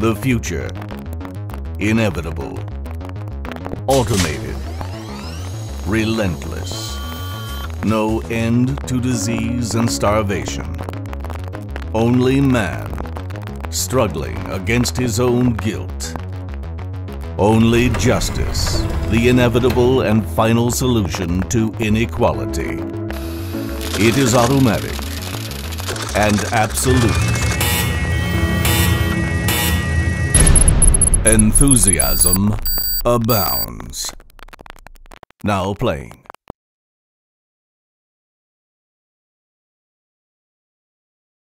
The future, inevitable, automated, relentless, no end to disease and starvation, only man struggling against his own guilt, only justice, the inevitable and final solution to inequality. It is automatic and absolute. Enthusiasm Abounds. Now playing.